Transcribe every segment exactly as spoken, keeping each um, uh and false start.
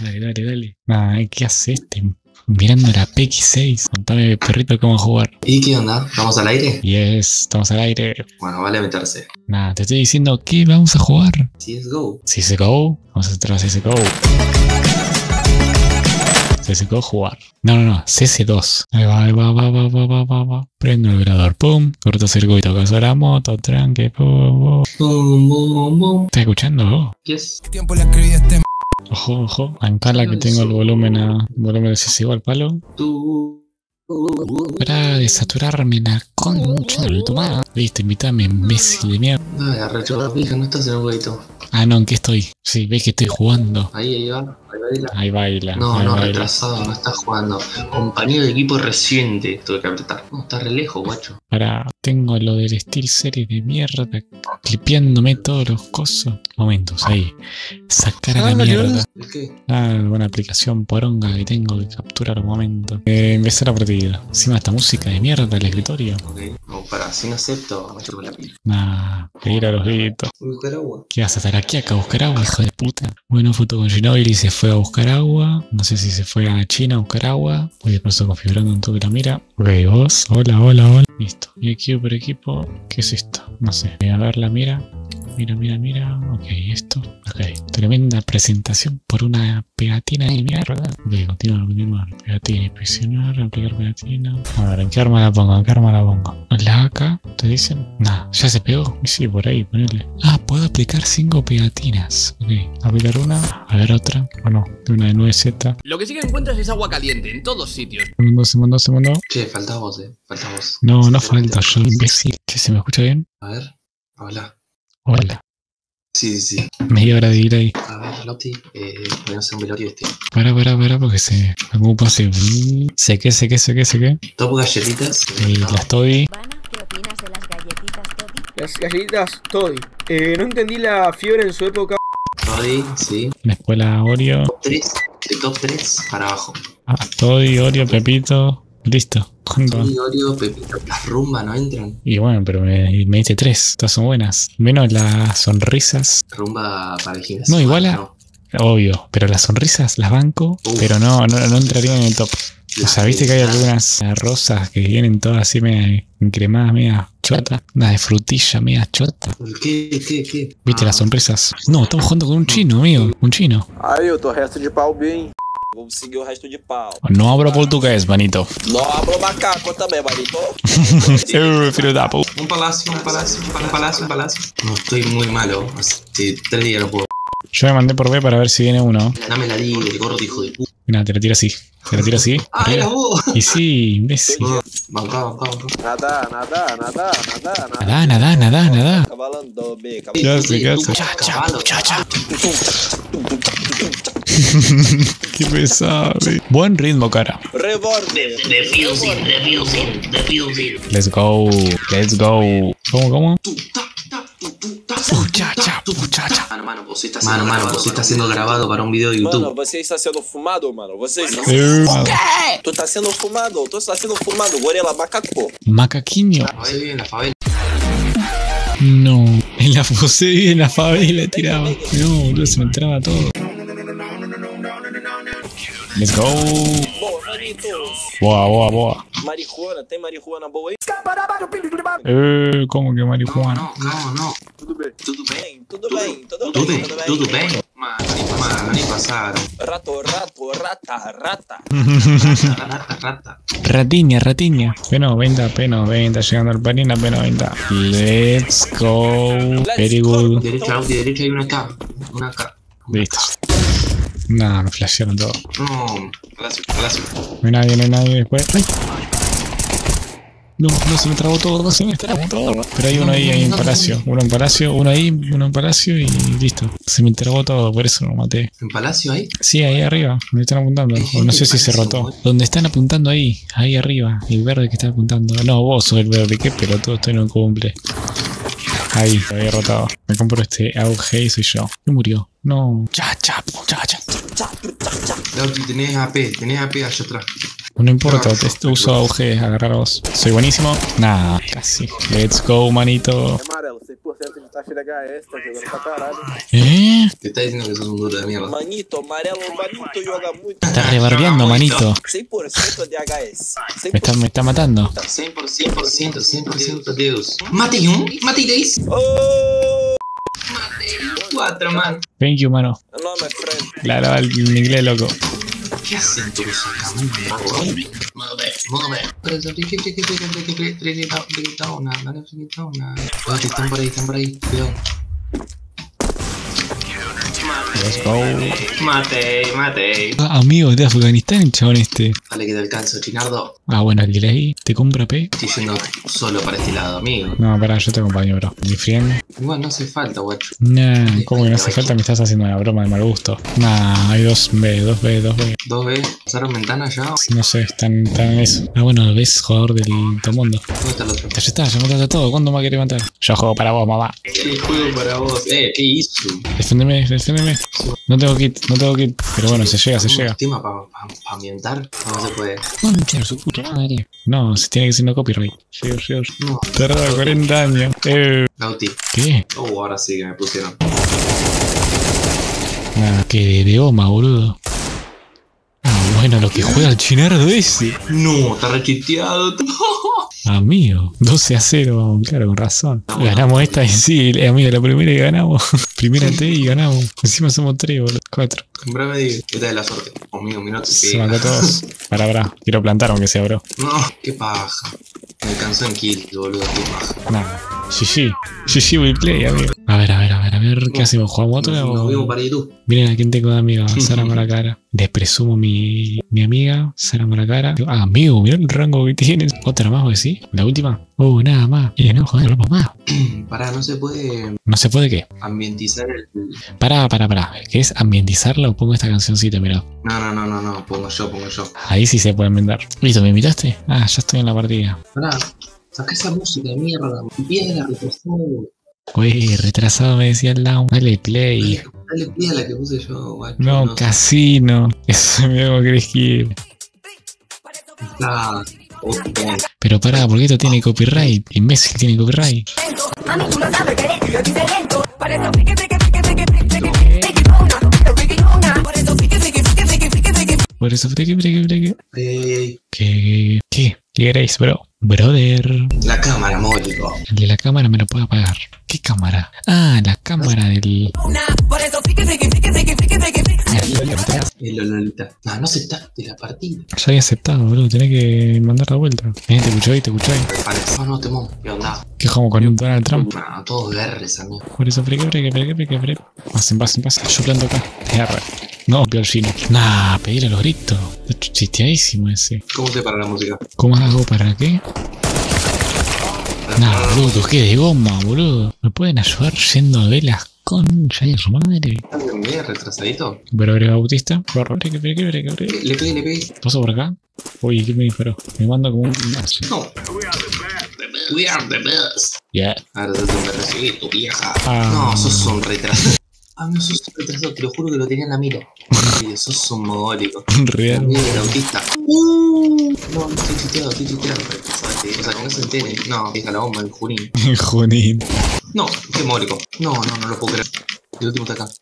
Dale, dale, dale. Ay, ¿qué haces? Mirando la P X seis. Contame, perrito, cómo jugar. ¿Y qué onda? ¿Vamos al aire? Yes, estamos al aire. Bueno, vale meterse. Nah, te estoy diciendo que vamos a jugar. C S G O. C S G O. Vamos a entrar a C S G O. C S G O jugar. No, no, no. C S dos. Ahí va, ahí va, va, va, va, va, va, va. Prendo el vibrador. Pum. Cortocircuito. Caso la moto. Tranque. Pum, pum. Pum, pum, pum. ¿Estás escuchando? Yes. ¿Qué tiempo le escribí a este? Ojo, ojo, ancala que tengo el volumen a... volumen es igual, palo. Para de saturarme la concha de tu madre. Listo, invítame, imbécil de mierda. No, la rechorra pija, no estás en un huevito. Ah, no, ¿en qué estoy? Sí, ves que estoy jugando. Ahí, ahí va, ahí baila. Ahí baila. No, ahí no, baila. Retrasado, no estás jugando. Compañero de equipo reciente, tuve que apretar. No, está re lejos, guacho. Pará, tengo lo del Steel Series de mierda, clipeándome todos los cosos. Momentos, ahí. Sacar a la mierda. ¿Qué? Ah, buena aplicación poronga que tengo que capturar un momento. Eh, empezar la partida. Encima esta música de mierda del escritorio. Ok, no, pará, si no acepto, me chupo la pila. Nah, que ir a los gritos. Voy a buscar agua. ¿Qué vas a estar aquí acá a buscar agua, hijo de puta? Bueno, foto con Ginobili, se fue a buscar agua. No sé si se fue a China a buscar agua. Voy de paso configurando un toque la mira. Ok, vos. Hola, hola, hola. Listo. Y aquí por equipo, ¿qué es esto? No sé. Voy a ver la mira. Mira, mira, mira. Ok, esto. Ok. Tremenda presentación por una pegatina de mierda. Ok, continuar, continuar. Pegatina, inspeccionar, aplicar pegatina. A ver, ¿en qué arma la pongo? ¿En qué arma la pongo? ¿La A K? ¿Te dicen? Nah, ya se pegó. Sí, por ahí, ponele. Ah, puedo aplicar cinco pegatinas. Ok, aplicar una, a ver otra. O no, una de nueve Z. Lo que sí que encuentras es agua caliente en todos sitios. Segundo, segundo, segundo. Che, falta vos, eh. Falta vos. No, no falta, yo imbécil. Che, ¿se me escucha bien? A ver, habla. Hola. Sí, sí, sí. Media hora de ir ahí. A ver, Loti, eh, voy a hacer un velorio este. Para, para, para, porque se ocupa así. Sé que, sé que, sé que, sé que. Topo galletitas. Y no. Las Toddy. ¿Qué opinas de las galletitas Toddy? Las galletitas Toddy. Eh, no entendí la fiebre en su época. Toddy, sí. La escuela Oreo. Top tres, de top tres para abajo. Ah, Toddy, Oreo, Pepito. Listo. Toddy, Oreo, Pepito, las rumbas no entran. Y bueno, pero me, me diste tres, todas son buenas. Menos las sonrisas. Rumba para el gimnasio. No, igual a... No. Obvio, pero las sonrisas las banco, Uf. pero no, no, no entrarían en el top. O sea, viste que hay algunas rosas que vienen todas así media cremadas, media chota. Una de frutilla, media chota. ¿Qué? ¿Qué? ¿Qué? ¿Viste ah. las sonrisas? No, estamos jugando con un chino, amigo. Un chino. Ay, yo tô resto de pau bien. Vamos a seguir el resto de pau. No hablo portugués, manito. No hablo macaco también, manito. Uy, filho da puta. Un palacio, un palacio, un palacio, un palacio. No, estoy muy malo. Hace tres días no puedo. Yo me mandé por B para ver si viene uno. Dame la libre, el gordo hijo de puta. Mira, te la tiro así. Te la tiro así. ¡Ah, era vos! Y sí, imbécil. Bancá, bancá, bancá. Nada, nada, nada, nada, nada. Nada, nada, nada, nada. Cabalando, B, cabalando. Cha, cha, cha, cha. Qué pesado. Buen ritmo, cara. Reborde. Defusing, defusing, defusing. Let's go, let's go. ¿Cómo, cómo? Puchacha, puchacha. Mano, mano, vos estás mano, mano, mano, está siendo grabado para un video de YouTube. Mano, você está siendo fumado, mano. Você está siendo fumado. Tú estás siendo fumado, tú estás siendo fumado. Gorila macaco. Macaquinho. No, en la fusé en la favela tiraba. No, boludo, se me entraba todo. Let's go. Boa, boa, boa. Marihuana, tem marihuana boa aí? Eh, como que marihuana? No, no, no. Tudo bem, tudo bem, tudo bem, tudo bem, tudo bem. Mano, nem passaram. Rato, rato, rata, rata. Rata, rata. Ratinha, ratinha. P noventa, P noventa, llegando al panina, P noventa. Let's go. Very good. Derecha, Audi, derecha hay una acá. Una acá. Listo. No, me flashearon todo. No, gracias, gracias. No hay nadie, no hay nadie después. Ay. No, no se me trabó todo, no se me trabó todo. Pero hay uno ahí, ahí en palacio. Uno en palacio, uno ahí, uno en palacio y listo. Se me trabó todo, por eso lo maté. ¿En palacio ahí? Sí, ahí arriba, donde están apuntando. O no sé si se rotó. Donde están apuntando ahí, ahí arriba. El verde que está apuntando. No, vos sos el verde, qué pelotudo, estoy en un cumple. Ahí, lo había rotado. Me compro este auge y soy yo. ¿Qué murió? No. Cha, cha, cha, cha. Lauti, tenés A P, tenés A P allá atrás. No importa, te no, uso auge, agarraros. Soy buenísimo. Nah, casi. Let's go, manito. ataque de H L H é esta, pra caralho. Você tá dizendo que essas mudas da minha lá? Manito, amarelo, manito joga muito. Tá rebarbeando, manito. cem por ciento de H S. cem por ciento. Me, está, me está matando. cien por ciento, cien por ciento, cien por ciento de Deus. Matei um, matei dez. Oh! Matei quatro, mano. Thank you, mano. Meu nome é Frank. Claro, en inglés, loco. ¿Qué hacen todos? Están por ahí, están por ahí. Cuidado. Let's go. Matei, matei. Ah, amigo, de Afganistán, chabón este. Vale, que te alcanzo, Chinardo. Ah, bueno, alquilé ahí. ¿Te compra P? Estoy siendo solo para este lado, amigo. No, pará, yo te acompaño, bro. Mi friend. Igual no hace falta, guacho. Nah, como que no hace falta? Me estás haciendo una broma de mal gusto. Nah, hay dos B, dos B, dos B. ¿Dos B? ¿Pasaron ventanas ya? No sé, están en eso. Ah, bueno, ves jugador del todo mundo. ¿Dónde está el otro? Ya está, ya mataste a todo. ¿Cuándo más querés matar? Yo juego para vos, mamá. Sí, juego para vos. Eh, ¿qué hizo? Defendeme, defendeme. No tengo kit, no tengo kit. Pero bueno, se llega, se llega. ¿Tema para ambientar? No se puede. No, se tiene que ser no copyright. Dios, Dios. No. Tardaba cuarenta años. Eh. Nauti. ¿Qué? Oh, ahora sí que me pusieron. Nada, que de goma, boludo. Ah, bueno, lo que juega el Chinardo ese. No, está rechisteado. Amigo, doce a cero, vamos, claro, con razón. Ganamos esta y sí, amigo, la primera que ganamos. Primera T y ganamos. Encima somos tres, boludo, cuatro. Comprame y esta es la suerte. Amigo, mirá, te se mató todos. Pará, pará, quiero plantar aunque sea, bro. No, qué paja. Me cansó en kill, boludo, qué paja. Nada, G G. G G we play, amigo. A ver, a ver, a ver, a ver, ¿qué hacemos? ¿Jugamos otra o...? Nos vimos para YouTube. Miren a quién tengo de amiga, Sara Maracara. Les presumo mi, mi amiga, Sara Maracara. Ah, amigo, mirá el rango que tienes. ¿Otra más o sí? ¿La última? Uh, nada más. Y no, joder, vamos más. Pará, no se puede... ¿No se puede qué? Ambientizar el... Pará, pará, pará. ¿Qué es ambientizarla o pongo esta cancioncita, mirá? No, no, no, no, no. Pongo yo, pongo yo. Ahí sí se puede ambientar. Listo, ¿me invitaste? Ah, ya estoy en la partida. Pará, saca esa música de mierda. Empieza a retrasado. Güey, retrasado me decía el down. Dale play. Dale, dale play a la que puse yo, guacho. No, no, casino. Eso me hago crees que... Ah. Pero pará, porque esto tiene copyright. Imbécil, tiene copyright. Por eso, ¿qué? ¿Qué? ¿Qué queréis, bro? Brother. La cámara, módico. El de la cámara me lo puede apagar. ¿Qué cámara? Ah, la cámara del... No, no aceptaste la partida. Ya había aceptado, boludo. Tenés que mandar la vuelta. Eh, te escucho ahí, te escucho ahí. No, no, te monto. ¿Qué onda? ¿Qué jugamos con Donald Trump? No, todos guerres, amigo. Por eso, freque, freque, freque, freque, freque. Pasen, pasen, pasen. Yo planto acá. R. No, peor chino. Nah, pedir a los gritos. Chisteadísimo ese. ¿Cómo te para la música? ¿Cómo hago para qué? Nah, boludo, qué de goma, boludo. ¿Me pueden ayudar yendo de velas? Concha de su madre. ¿Estás de medio retrasadito? Pero eres Bautista. Le pegué, le pegué. ¿Paso por acá? Uy, ¿qué me disparó? Me manda como un... No. We are the best. Yeah. Ahora te tengo que recibir tu vieja. No, sos un retrasado. Ah, no, sos un retrasado. Te lo juro que lo tenía en la mira. Sos un mogólico. Real. Un autista. Uh, no, estoy chisteado, estoy chisteado. O sea, que no se entere. No, deja la bomba en Junín. En Junín. No, qué mórico. No, no, no lo puedo creer. El último está acá.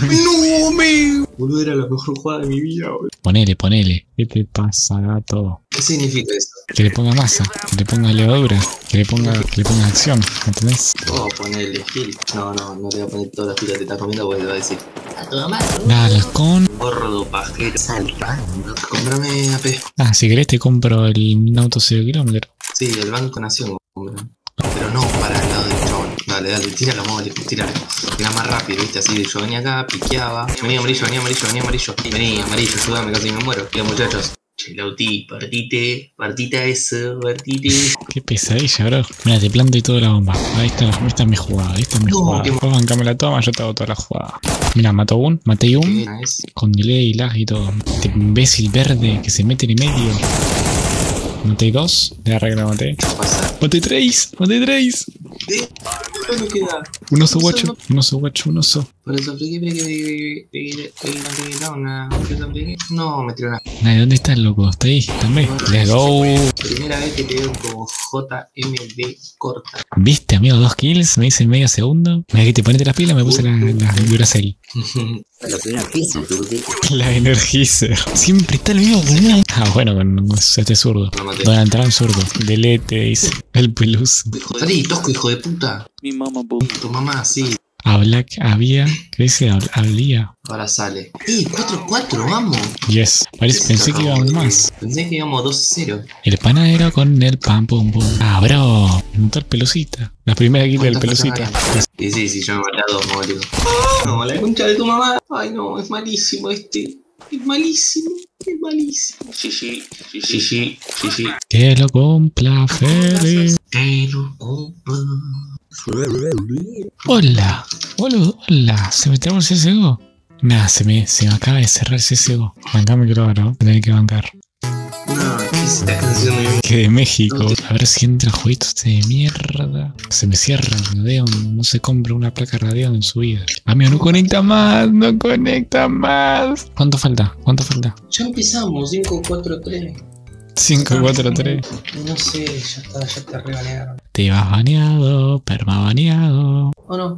¡No, me! Boludo, era la mejor jugada de mi vida, boludo. Ponele, ponele. ¿Qué te pasa, gato? ¿Qué significa eso? Que le ponga masa, que le ponga levadura, que le ponga, que le ponga acción, ¿entendés? Oh, ponele gil. No, no, no le voy a poner todas las filas que te estás comiendo porque te va a decir. A toda madre. Dale, con... Gordo, pajero, saltando. Comprame A P. Ah, si querés te compro el auto cero kilómetros. Sí, el Banco Nación, comprame. Pero no para el lado del chabón. Dale, dale, tíralo, mole, tíralo. Era más rápido, viste, así. Yo venía acá, piqueaba. Venía amarillo, venía amarillo, venía amarillo. Venía amarillo, ayúdame, casi me muero. Mira, muchachos. Chelauti, partite, partita eso, partite. Qué pesadilla, bro. Mira, te planto y toda la bomba. Ahí está, ahí está mi jugada, ahí está mi no, jugada. Vos bancame la toma, yo te hago toda la jugada. Mira, mató un, maté un. Con delay, lag y todo. Este imbécil verde que se mete en el medio. Maté dos, le arregla, maté. Maté tres, maté tres. ¿Qué? ¿Cuánto queda? Un oso guacho, un oso guacho, un oso. Por eso friki, friki, friki, friki, friki, una friki, friki. No, me tiró una. ¿Dónde estás, loco? ¿Está ahí? También. Let's go. Primera vez que te veo como J M D corta. ¿Viste, amigo? Dos kills, me hice en medio segundo. Me dijiste, ponete las pilas, me puse la, la Duracell. La Energizer, La Energizer. Siempre está el mismo, boludo. Ah, bueno, con este zurdo. Donald Trump zurdo. Delete, dice. El peluso. Toddy, tosco, hijo de puta. Mi mamá, po. Tu mamá, sí. Habla, había, ¿qué dice? Hablía. Ahora sale. ¡Eh! cuatro cuatro, vamos. Yes. Parece, pensé que íbamos más. Pensé que íbamos dos cero. El panadero con el pan pum pum. Ah, bro. Montar pelucita. La primera guita del pelucita. Sí, sí, sí, yo me maté a dos, boludo. No, la concha de tu mamá. Ay, no, es malísimo este. Es malísimo, es malísimo. Sí, sí, sí, sí, sí, sí. Que lo compra, Fede. Que lo compra. Hola, hola, hola, se me trabó el C S G O. Nah, se me, se me acaba de cerrar el C S G O. Bancame que lo agarro, tenés que bancar. No, ¿qué es esta canción de... Que de México. A ver si entra jueguitos de mierda. Se me cierra el Radeon, no se compra una placa Radeon en su vida. Amigo, no conecta más, no conecta más. ¿Cuánto falta? ¿Cuánto falta? Ya empezamos, cinco cuatro tres. cinco cuatro tres. No sé, ya está, ya te rebanearon. Te vas baneado, perma baneado. ¿O no?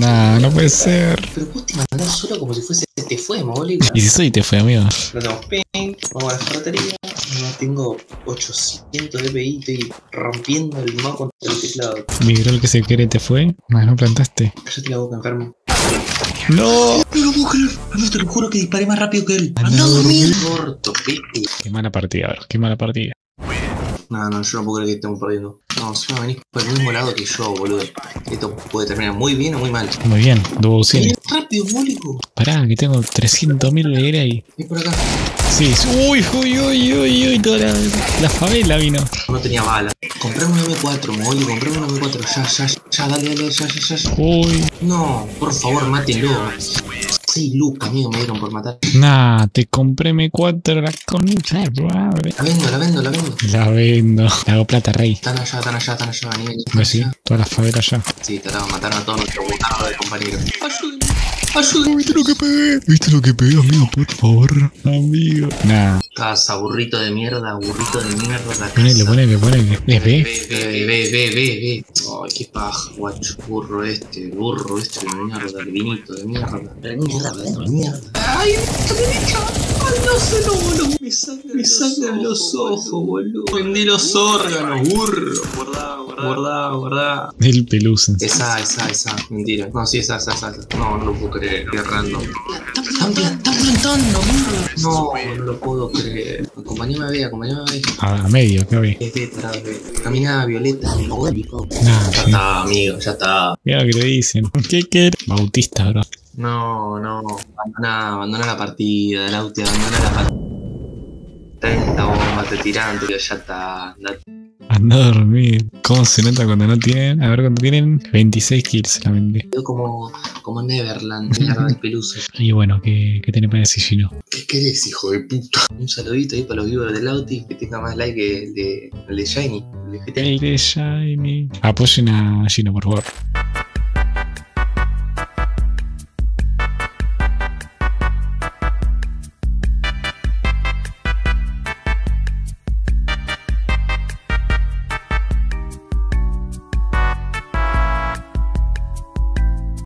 Nah, no puede ser. Pero vos te mandás solo como si fuese te fue, boludo. Y si soy te fue, amigo. No tengo ping, vamos a la ferretería. No tengo ochocientos D P I, estoy rompiendo el mouse contra el teclado. Mi grol que se quiere te fue. Nah, no plantaste. Cállate la boca, enfermo. No, no lo puedo creer. Amigo, te lo juro que disparé más rápido que él. ¡Andá dormido! Corto, pipi. Qué mala partida, bro. Qué mala partida. No, no, yo no puedo creer que estemos perdiendo. No, si no venís por el mismo lado que yo, boludo. Esto puede terminar muy bien o muy mal. Muy bien, dubo cine. Rápido, boludo. Pará, que tengo trescientos mil de guerra ahí. Es por acá. Sí, uy, uy, uy, uy, uy, toda la, la favela vino. No tenía bala. Comprame un M cuatro, boludo, comprame un M cuatro, ya, ya, ya, dale, dale, ya, ya, ya. Uy. No, por favor, mátenlo. seis lucas, amigo, me dieron por matar. Nah, te compré M cuatro, la concha, bro. La vendo, la vendo, la vendo. La vendo. La hago plata, rey. Están allá, están allá, están allá, nivel. ¿Ves sí? Todas las favelas allá. Sí, trataron de matar a todos nuestros botados de compañeros. Ayúdenme, ayúdenme. ¿Viste lo que pegué? ¿Viste lo que pegué, amigo? Por favor, amigo. Nah. Casa, burrito de mierda, burrito de mierda. Ponele, ponele, ponele. ¿Les ve? Ve, ve, ve, ve, ve. Ay, qué paja, guacho. Burro este, burro este de mierda, el vinito de mierda. De mierda, de mierda. Ay, ay, no sé, no, boludo. Me sangran, me sangran los ojos, boludo. Vendí los órganos, burro. Guardá, guardá, guardá. El pelusa. Esa, esa, esa. Mentira. No, sí, esa, esa, esa. No, no lo puedo creer. Qué random. Están plantando, burro. No, no lo puedo creer. Acompañame a ver, acompañame a ver. A medio, ¿qué ve? Camina Violeta. No, ya está, amigo, ya está. Mira lo que te dicen. ¿Qué querés? Bautista, bro. No, no. Abandona, abandona la partida, el auto, abandona la partida. treinta bombas te tiran, pero ya está. Andate. Anda a dormir. ¿Cómo se nota cuando no tienen? A ver cuando tienen. veintiséis kills solamente. Yo como, como Neverland, la verdad, el peluso. Y bueno, ¿qué, qué tenés para decir, Gino? ¿Qué querés, hijo de puta? Un saludito ahí para los viewers del Auti, que tenga más like que el de, el de Shiny. El de Shiny. Apoyen a Gino, por favor.